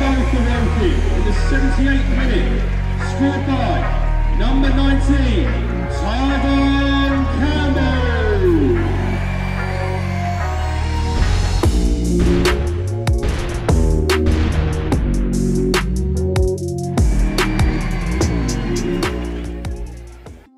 goal for Woking in the 78th minute, scored by number 19, Tyvon Campbell.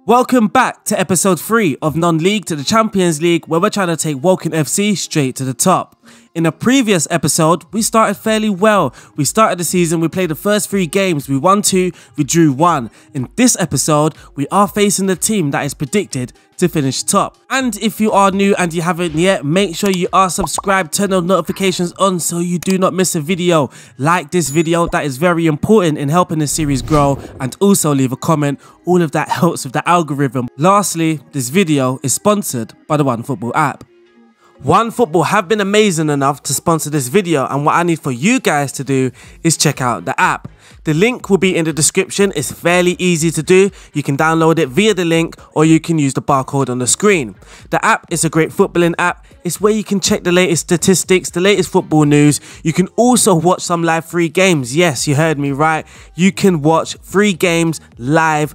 Welcome back to episode 3 of Non-League to the Champions League, where we're trying to take Woking FC straight to the top. In a previous episode, we started fairly well. We started the season, we played the first 3 games, we won 2, we drew 1. In this episode, we are facing the team that is predicted to finish top. And if you are new and you haven't yet, make sure you are subscribed, turn those notifications on so you do not miss a video. Like this video, that is very important in helping this series grow, and also leave a comment. All of that helps with the algorithm. Lastly, this video is sponsored by the OneFootball app. OneFootball have been amazing enough to sponsor this video, and what I need for you guys to do is check out the app. The link will be in the description. It's fairly easy to do. You can download it via the link, or you can use the barcode on the screen. The app is a great footballing app. It's where you can check the latest statistics, the latest football news. You can also watch some live free games. Yes, you heard me right. You can watch free games live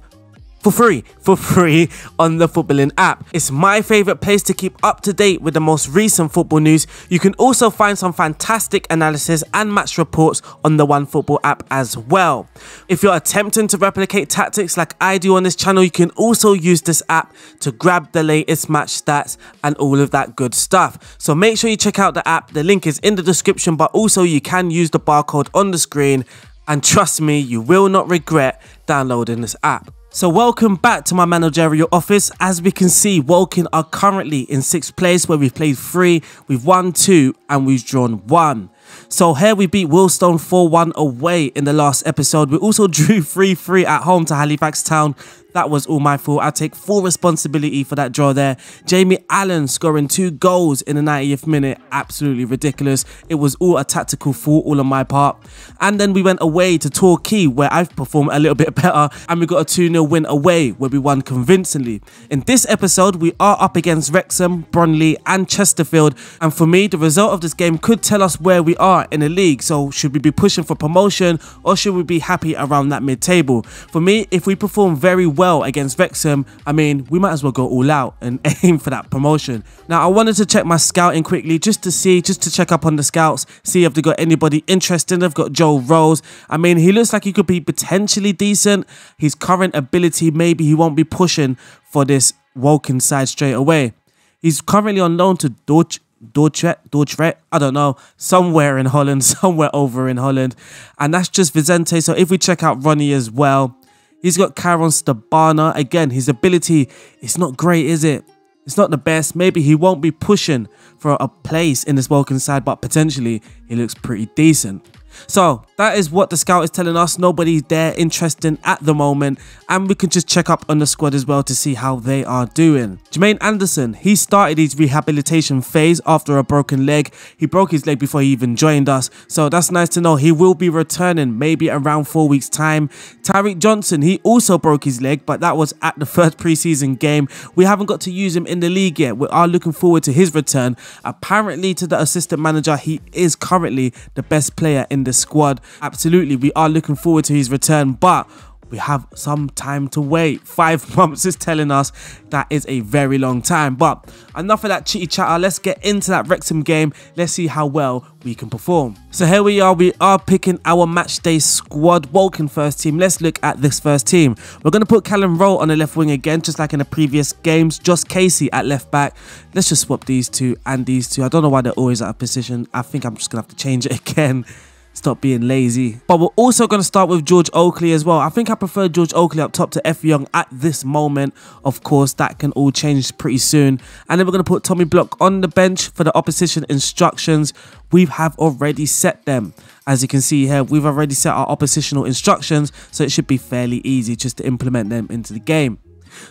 for free on the footballing app. It's my favourite place to keep up to date with the most recent football news. You can also find some fantastic analysis and match reports on the OneFootball app as well. If you're attempting to replicate tactics like I do on this channel, you can also use this app to grab the latest match stats and all of that good stuff. So make sure you check out the app. The link is in the description, but also you can use the barcode on the screen, and trust me, you will not regret downloading this app. So welcome back to my managerial office. As we can see, Woking are currently in 6th place, where we've played 3, we've won 2 and we've drawn 1. So here we beat Willstone 4-1 away in the last episode. We also drew 3-3 at home to Halifax Town. That was all my fault. I take full responsibility for that draw there. Jamie Allen scoring 2 goals in the 90th minute. Absolutely ridiculous. It was all a tactical fault, all on my part. And then we went away to Torquay, where I've performed a little bit better, and we got a 2-0 win away, where we won convincingly. In this episode, we are up against Wrexham, Bromley and Chesterfield. And for me, the result of this game could tell us where we are in the league. So should we be pushing for promotion, or should we be happy around that mid-table? For me, if we perform very well against Wrexham, I mean, we might as well go all out and aim for that promotion. Now, I wanted to check my scouting quickly just to check up on the scouts, see if they've got anybody interesting. They've got Joel Rose. I mean, he looks like he could be potentially decent. His current ability, maybe he won't be pushing for this Woking side straight away. He's currently on loan to Dortrecht, I don't know, somewhere over in Holland, and that's just Vicente. So if we check out Ronnie as well, he's got Caron Stabana. Again, his ability, it's not great, is it? It's not the best. Maybe he won't be pushing for a place in this Woking side, but potentially he looks pretty decent. So that is what the scout is telling us. Nobody's there interesting at the moment, and we can just check up on the squad as well to see how they are doing. Jermaine Anderson, he started his rehabilitation phase after a broken leg. He broke his leg before he even joined us, so that's nice to know. He will be returning maybe around 4 weeks time. Tariq Johnson, he also broke his leg, but that was at the first preseason game. We haven't got to use him in the league yet. We are looking forward to his return. Apparently to the assistant manager, he is currently the best player in the squad. Absolutely, we are looking forward to his return, but we have some time to wait. 5 months is telling us that is a very long time. But enough of that chitty chatter. Let's get into that Wrexham game. Let's see how well we can perform. So here we are picking our match day squad. Woking first team. Let's look at this first team. We're going to put Callum Rowe on the left wing again, just like in the previous games. Josh Casey at left back. Let's just swap these two and these two. I don't know why they're always out of position. I think I'm just going to have to change it again. Stop being lazy. But we're also going to start with George Oakley as well. I think I prefer George Oakley up top to F Young at this moment. Of course, that can all change pretty soon. And then we're going to put Tommy Block on the bench for the opposition instructions. We have already set them. As you can see here, we've already set our oppositional instructions, so it should be fairly easy just to implement them into the game.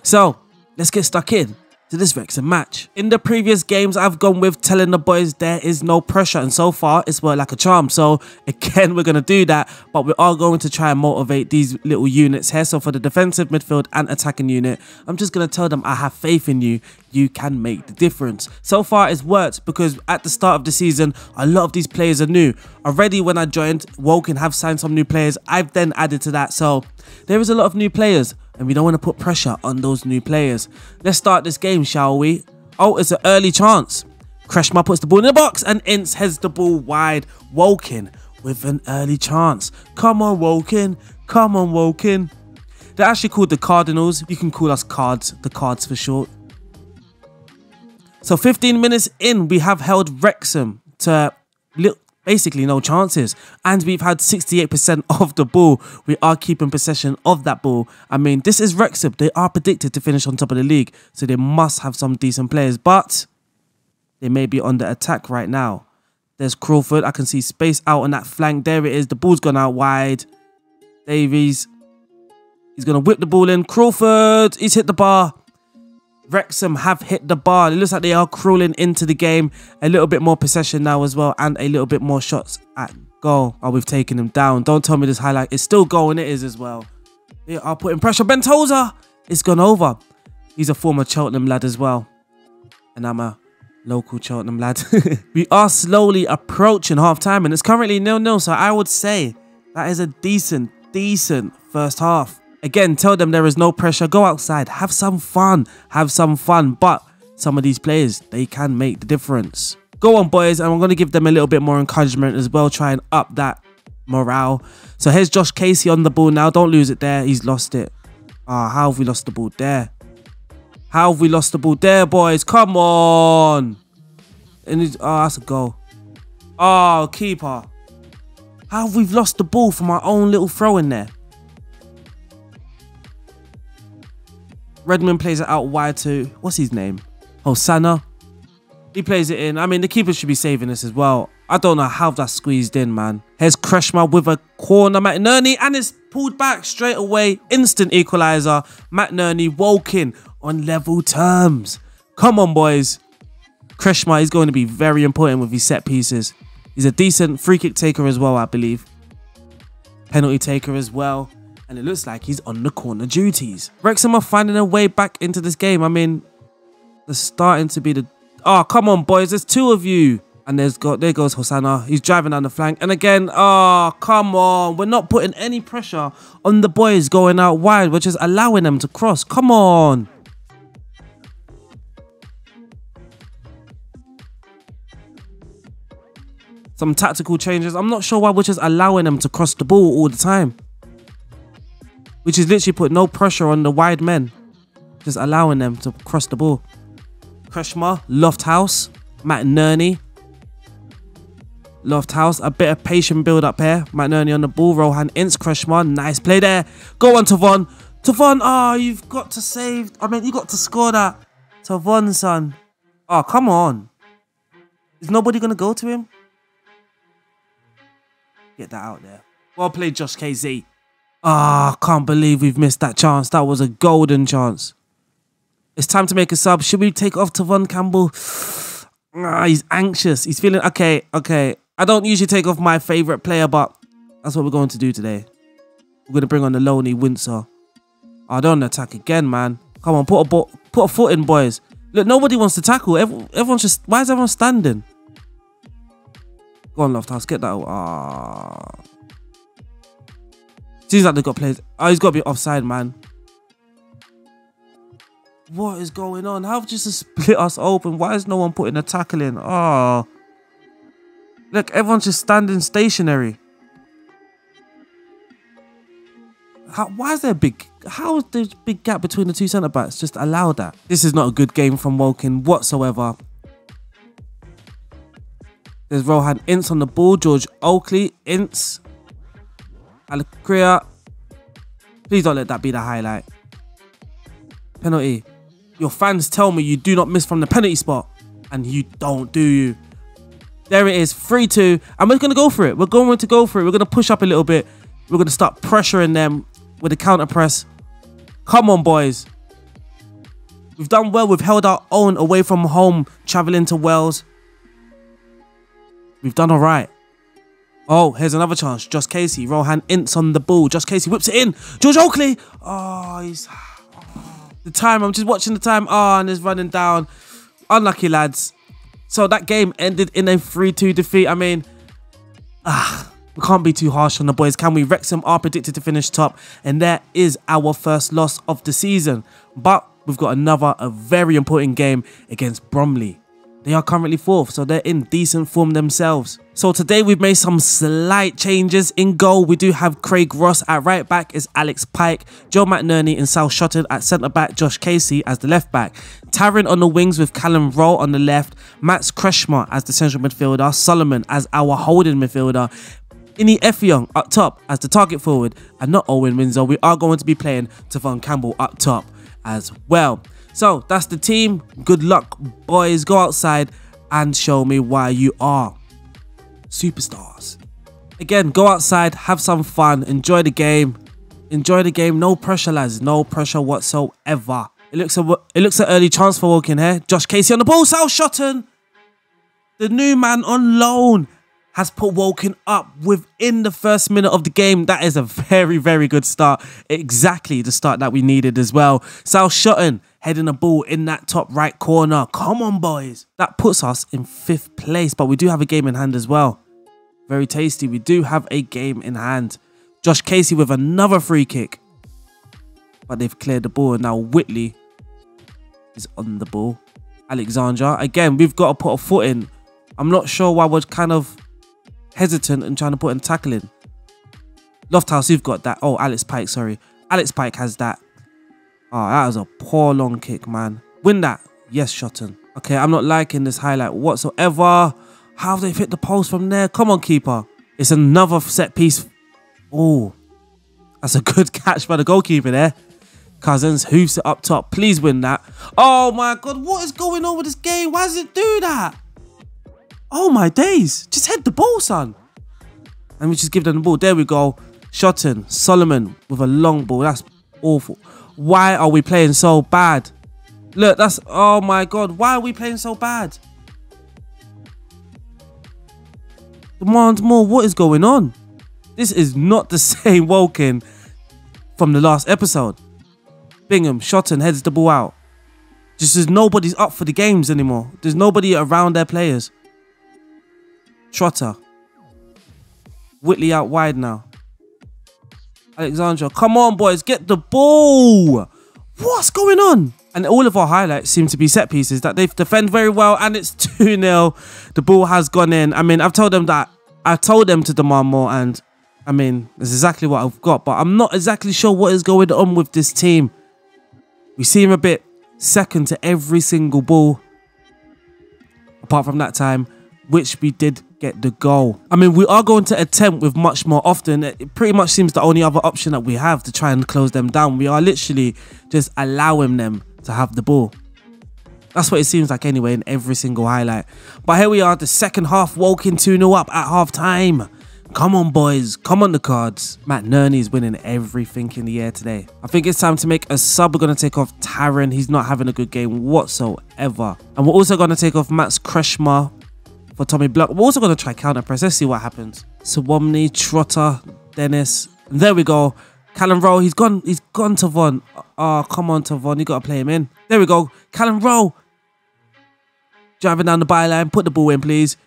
So let's get stuck in. to this Wrexham match. In the previous games, I've gone with telling the boys there is no pressure, and so far it's worked like a charm. So again, we're going to do that, but we are going to try and motivate these little units here. So for the defensive, midfield and attacking unit, I'm just going to tell them I have faith in you, you can make the difference. So far it's worked, because at the start of the season a lot of these players are new. Already when I joined, Woking have signed some new players, I've then added to that, so there is a lot of new players, and we don't want to put pressure on those new players. Let's start this game, shall we? Oh, it's an early chance. Kreshma puts the ball in the box and Ince heads the ball wide. Woking with an early chance. Come on, Woking. Come on, Woking. They're actually called the Cardinals. You can call us Cards, the Cards for short. So 15 minutes in, we have held Wrexham to basically no chances, and we've had 68% of the ball. We are keeping possession of that ball. I mean, this is Wrexham. They are predicted to finish on top of the league, so they must have some decent players, but they may be on the attack right now. There's Crawford. I can see space out on that flank. There it is. The ball's gone out wide. Davies, he's going to whip the ball in. Crawford, he's hit the bar. Wrexham have hit the bar. It looks like they are crawling into the game. A little bit more possession now as well, and a little bit more shots at goal. Oh, we've taken him down. Don't tell me this highlight is still going. It is as well. They are putting pressure. Bentoza, it's gone over. He's a former Cheltenham lad as well, and I'm a local Cheltenham lad. We are slowly approaching half time, and it's currently 0-0, so I would say that is a decent first half. Again, tell them there is no pressure. Go outside. Have some fun. Have some fun. But some of these players, they can make the difference. Go on, boys. And I'm going to give them a little bit more encouragement as well. Try and up that morale. So here's Josh Casey on the ball now. Don't lose it there. He's lost it. Ah, how have we lost the ball there? How have we lost the ball there, boys? Come on. And oh, that's a goal. Oh, keeper. How have we lost the ball from our own little throw in there? Redmond plays it out wide to, what's his name? Hosanna. He plays it in. I mean, the keeper should be saving this as well. I don't know how that's squeezed in, man. Here's Kreshma with a corner. McNerney, and it's pulled back straight away. Instant equaliser. McNerney, Woking on level terms. Come on, boys. Kreshma is going to be very important with his set pieces. He's a decent free kick taker as well, I believe. Penalty taker as well. And it looks like he's on the corner duties. Wrexham are finding their way back into this game. I mean, they're starting to be the... Oh, come on, boys. There's two of you. And there goes Hosanna. He's driving down the flank. And again, oh, come on. We're not putting any pressure on the boys going out wide. We're just allowing them to cross. Come on. Some tactical changes. I'm not sure why we're just allowing them to cross the ball all the time, which is literally put no pressure on the wide men, just allowing them to cross the ball. Kreshma, Lofthouse, McNerney. Lofthouse, a bit of patient build up here. McNerney on the ball, Rohan Ince, Kreshma, nice play there. Go on, Tavon. Tavon, oh, you've got to save. I mean, you got to score that. Tavon, son. Oh, come on. Is nobody going to go to him? Get that out there. Well played, Josh KZ. Ah, oh, can't believe we've missed that chance. That was a golden chance. It's time to make a sub. Should we take off Tavon Campbell? Ah, he's anxious. He's feeling... Okay. I don't usually take off my favourite player, but that's what we're going to do today. We're going to bring on the lonely Windsor. Oh, don't attack again, man. Come on, put a foot in, boys. Look, nobody wants to tackle. Everyone's just... Why is everyone standing? Go on, Lofthouse. Get that out. Ah... Oh. Seems like they've got players. Oh, he's got to be offside, man. What is going on? How just to split us open? Why is no one putting a tackle in? Oh. Look, everyone's just standing stationary. Why is there a big... How is there a big gap between the two centre-backs? Just allow that. This is not a good game from Woking whatsoever. There's Rohan Ince on the ball. George Oakley, Ince... Alakria, please don't let that be the highlight. Penalty. Your fans tell me you do not miss from the penalty spot, and you don't, do you? There it is, 3-2, and we're going to go for it. We're going to go for it. We're going to push up a little bit. We're going to start pressuring them with a counter press. Come on, boys. We've done well, we've held our own away from home, travelling to Wales. We've done all right. Oh, here's another chance. Josh Casey. Rohan Ince on the ball. Josh Casey whips it in. George Oakley. Oh, he's... Oh, the time. I'm just watching the time. Oh, and it's running down. Unlucky, lads. So that game ended in a 3-2 defeat. I mean, we can't be too harsh on the boys, can we? Wrexham are predicted to finish top, and that is our first loss of the season. But we've got a very important game against Bromley. They are currently 4th, so they're in decent form themselves. So today we've made some slight changes. In goal, we do have Craig Ross. At right back is Alex Pike. Joe McNerney and Sal Shotton at centre back. Josh Casey as the left back. Taryn on the wings with Callum Rowe on the left. Mats Kretschmer as the central midfielder. Solomon as our holding midfielder. Ini Effiong up top as the target forward. And not Owen Winsor. We are going to be playing Tavon Campbell up top as well. So that's the team. Good luck, boys. Go outside and show me why you are superstars. Again, go outside, have some fun, enjoy the game. Enjoy the game. No pressure, lads. No pressure whatsoever. It looks an early chance for Woking here. Josh Casey on the ball. Sal Shotton, the new man on loan, has put Woking up within the first minute of the game. That is a very, very good start. Exactly the start that we needed as well. Sal Shotton heading the ball in that top right corner. Come on, boys. That puts us in 5th place, but we do have a game in hand as well. Very tasty. We do have a game in hand. Josh Casey with another free kick. But they've cleared the ball. Now Whitley is on the ball. Alexandra. Again, we've got to put a foot in. I'm not sure why we're kind of hesitant and trying to put in tackling. Lofthouse, you've got that. Oh, Alex Pike, sorry. Alex Pike has that. Oh, that was a poor long kick, man. Win that. Yes, Shotton. Okay, I'm not liking this highlight whatsoever. How have they hit the post from there? Come on, keeper. It's another set piece. Oh, that's a good catch by the goalkeeper there. Cousins hoofs it up top. Please win that. Oh, my God. What is going on with this game? Why does it do that? Oh my days, just head the ball, son. And we just give them the ball. There we go. Shotton, Solomon with a long ball. That's awful. Why are we playing so bad? Look, that's... Oh my God, why are we playing so bad? Demand more. What is going on? This is not the same Woking from the last episode. Bingham, Shotton heads the ball out. Just as nobody's up for the games anymore. There's nobody around their players. Trotter. Whitley out wide now. Alexandra. Come on, boys. Get the ball. What's going on? And all of our highlights seem to be set pieces that they defend very well. And it's 2-0. The ball has gone in. I mean, I've told them to demand more. And I mean, it's exactly what I've got. But I'm not exactly sure what is going on with this team. We seem a bit second to every single ball. Apart from that time, which we did get the goal. I mean, we are going to attempt with much more often. It pretty much seems the only other option that we have to try and close them down. We are literally just allowing them to have the ball. That's what it seems like anyway in every single highlight. But here we are, the second half, Woking 2-0 up at half time. Come on, boys. Come on, the cards. McNerney is winning everything in the air today. I think it's time to make a sub. We're going to take off Taryn. He's not having a good game whatsoever. And we're also going to take off Mats Kretschmer for Tommy Block. We're also going to try counter press. Let's see what happens. Swomney, Trotter, Dennis. And there we go. Callum Rowe. He's gone Tavon. Oh, come on, Tavon. You got to play him in. There we go. Callum Rowe. Driving down the byline. Put the ball in, please.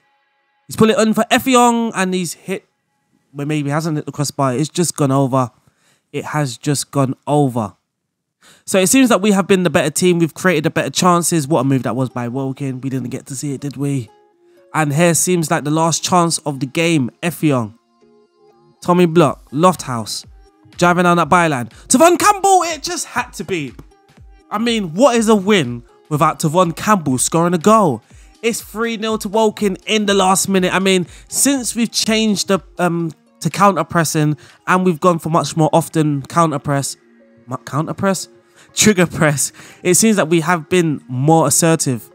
He's pulling it on for Effiong. And he's hit. Well, maybe he hasn't hit the crossbar. It's just gone over. It has just gone over. So it seems that we have been the better team. We've created the better chances. What a move that was by Woking. We didn't get to see it, did we? And here seems like the last chance of the game. Effiong, Tommy Block, Lofthouse, driving down that byline. Tavon Campbell, it just had to be. I mean, what is a win without Tavon Campbell scoring a goal? It's 3-0 to Woking in the last minute. I mean, since we've changed to counter-pressing and we've gone for much more often trigger press, it seems that we have been more assertive.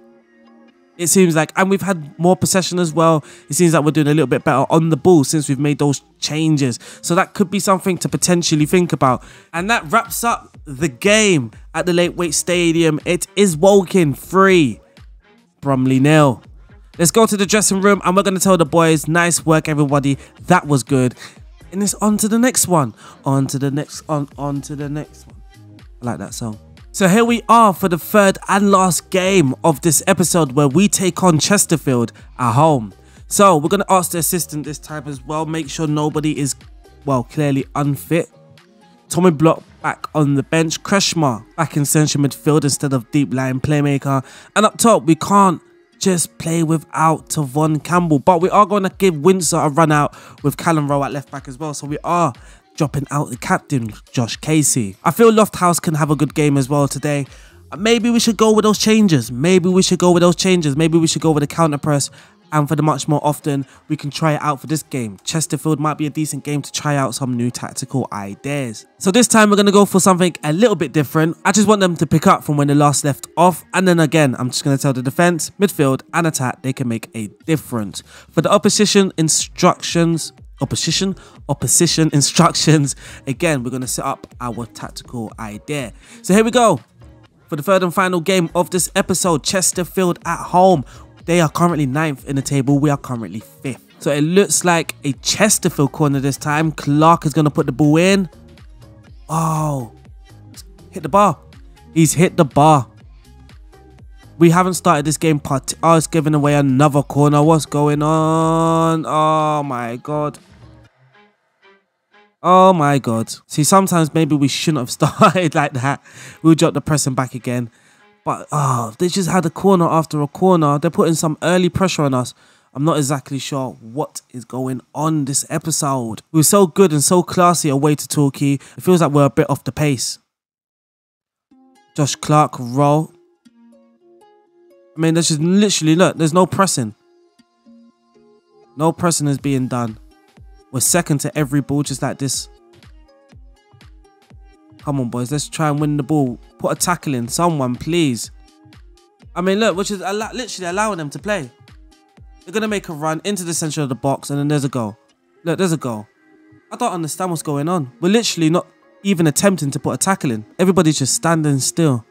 It seems like, and we've had more possession as well. It seems like we're doing a little bit better on the ball since we've made those changes. So that could be something to potentially think about. And that wraps up the game at the Laithwaite Stadium. It is Woking 3, Bromley 0. Let's go to the dressing room and we're going to tell the boys, nice work everybody, that was good. And it's on to the next one. On to the next one. I like that song. So here we are for the third and last game of this episode where we take on Chesterfield at home. So we're going to ask the assistant this time as well. Make sure nobody is, well, clearly unfit. Tommy Block back on the bench. Kreshmar back in central midfield instead of deep line playmaker. And up top, we can't just play without Tavon Campbell. But we are going to give Windsor a run out with Callum Rowe at left back as well. So we are dropping out the captain, Josh Casey. I feel Lofthouse can have a good game as well today. Maybe we should go with those changes. Maybe we should go with those changes. Maybe we should go with a counter press. And for the much more often, we can try it out for this game. Chesterfield might be a decent game to try out some new tactical ideas. So this time we're going to go for something a little bit different. I just want them to pick up from when they last left off. And then again, I'm just going to tell the defence, midfield and attack, they can make a difference. For the opposition instructions, again, we're going to set up our tactical idea. So here we go for the third and final game of this episode. Chesterfield at home. They are currently 9th in the table. We are currently 5th. So it looks like a Chesterfield corner this time. Clark is going to put the ball in. Oh, hit the bar. He's hit the bar. We haven't started this game. Oh, it's giving away another corner. What's going on? Oh my God. Oh my God. See, sometimes maybe we shouldn't have started like that. We'll drop the pressing back again. But oh, they just had a corner after a corner. They're putting some early pressure on us. I'm not exactly sure what is going on this episode. We were so good and so classy away to Torquay. It feels like we're a bit off the pace. Josh Clark, roll. I mean, there's just literally, look, there's no pressing. No pressing is being done. We're second to every ball just like this. Come on, boys. Let's try and win the ball. Put a tackle in. Someone, please. I mean, look, which is literally allowing them to play. They're going to make a run into the centre of the box and then there's a goal. Look, there's a goal. I don't understand what's going on. We're literally not even attempting to put a tackle in. Everybody's just standing still.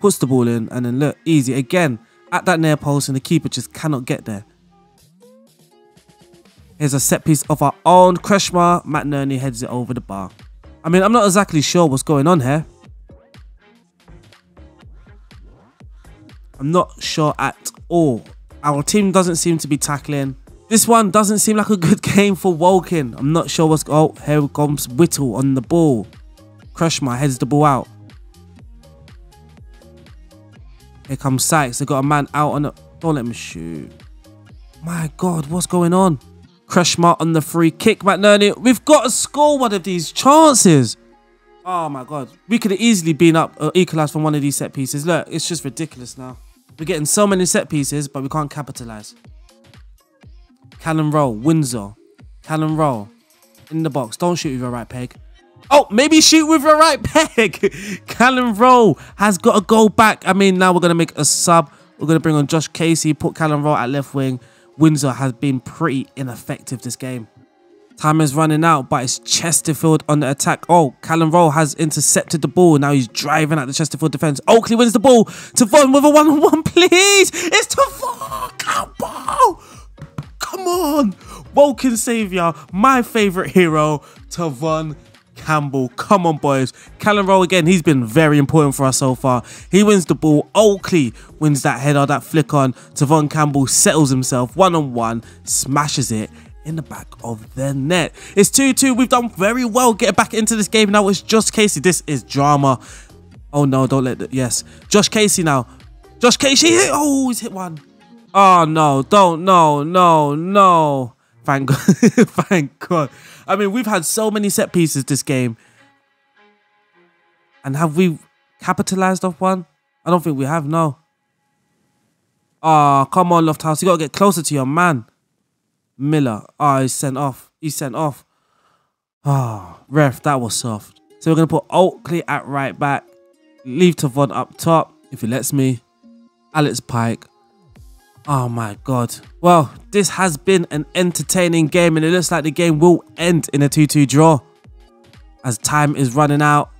Puts the ball in and then look, easy. Again, at that near post and the keeper just cannot get there. Here's a set piece of our own. Kreshmar, Matt Nerney heads it over the bar. I mean, I'm not exactly sure what's going on here. I'm not sure at all. Our team doesn't seem to be tackling. This one doesn't seem like a good game for Woking. I'm not sure what's... Oh, here comes Whittle on the ball. Kreshmar heads the ball out. Here comes Sykes. They got a man out on the... Don't let him shoot. My God, what's going on? Kreshmar on the free kick. McNerney, we've got to score one of these chances. Oh my God. We could have easily been up or equalised from one of these set pieces. Look, it's just ridiculous now. We're getting so many set pieces, but we can't capitalise. Callum Rowe, Windsor. Callum Rowe in the box. Don't shoot with your right peg. Oh, maybe shoot with your right peg. Callum Rowe has got to go back. I mean, now we're going to make a sub. We're going to bring on Josh Casey, put Callum Rowe at left wing. Windsor has been pretty ineffective this game. Time is running out, but it's Chesterfield on the attack. Oh, Callum Rowe has intercepted the ball. Now he's driving at the Chesterfield defence. Oakley wins the ball. Tavon with a one-on-one, please. It's Tavon. Come on. Woking saviour, my favourite hero, Tavon Campbell. Come on, boys. Callum Rowe again. He's been very important for us so far. He wins the ball. Oakley wins that header, that flick on. Tavon Campbell settles himself one-on-one, smashes it in the back of the net. It's 2-2. We've done very well getting back into this game now. It's Josh Casey. This is drama. Oh, no. Don't let that. Yes. Josh Casey now. Josh Casey. Oh, he's hit one. Oh, no. Don't. No, no, no. Thank God. Thank God. I mean, we've had so many set pieces this game. And have we capitalised off one? I don't think we have, no. Oh, come on, Lofthouse. You got to get closer to your man. Miller. Oh, he's sent off. He's sent off. Oh, ref, that was soft. So we're going to put Oakley at right back. Leave Tavon up top, if he lets me. Alex Pike. Oh my God. Well, this has been an entertaining game, and it looks like the game will end in a 2-2 draw as time is running out.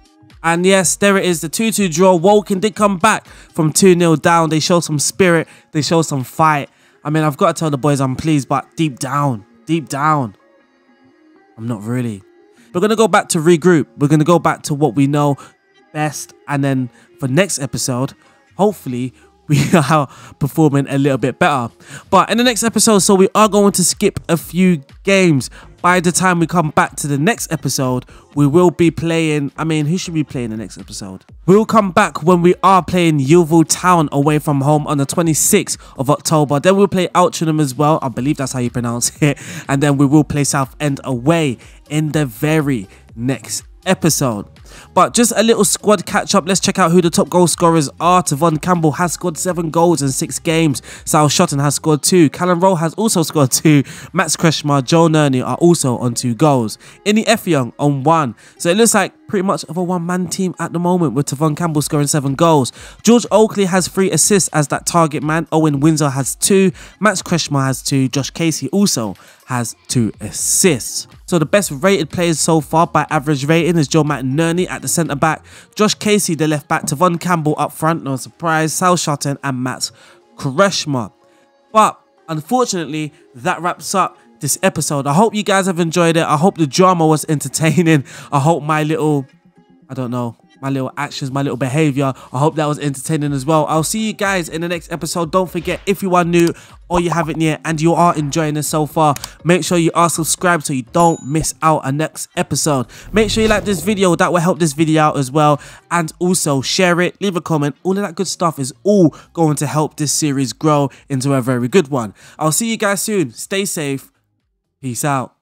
And yes, there it is, the 2-2 draw. Woking did come back from 2-0 down. They show some spirit. They show some fight. I mean, I've got to tell the boys I'm pleased, but deep down, I'm not really. We're going to go back to regroup. We're going to go back to what we know best. And then for next episode, hopefully, we are performing a little bit better. But in the next episode, so we are going to skip a few games. By the time we come back to the next episode, we will be playing... I mean, who should we play in the next episode? We'll come back when we are playing Yeovil Town away from home on the 26th of October. Then we'll play Altrincham as well. I believe that's how you pronounce it. And then we will play Southend away in the very next episode. But just a little squad catch up. Let's check out who the top goal scorers are. Tavon Campbell has scored 7 goals in 6 games. Sal Shotton has scored 2. Callum Rowe has also scored 2. Max Kreshmar, Joe Nerney are also on 2 goals. Ini Effiong on 1. So it looks like pretty much of a one-man team at the moment, with Tavon Campbell scoring 7 goals. George Oakley has 3 assists as that target man. Owen Windsor has 2. Max Kreshmar has 2. Josh Casey also has 2 assists. So the best rated players so far by average rating is Joe Matt Nerney at the centre-back, Josh Casey the left-back, Tavon Campbell up front, no surprise, Sal Shotton and Max Kreshmar. But unfortunately, that wraps up this episode. I hope you guys have enjoyed it. I hope the drama was entertaining. I hope my little, I don't know, my little actions, my little behavior, I hope that was entertaining as well. I'll see you guys in the next episode. Don't forget, if you are new or you haven't yet and you are enjoying this so far, make sure you are subscribed so you don't miss out our next episode. Make sure you like this video. That will help this video out as well. And also share it, leave a comment. All of that good stuff is all going to help this series grow into a very good one. I'll see you guys soon. Stay safe. Peace out.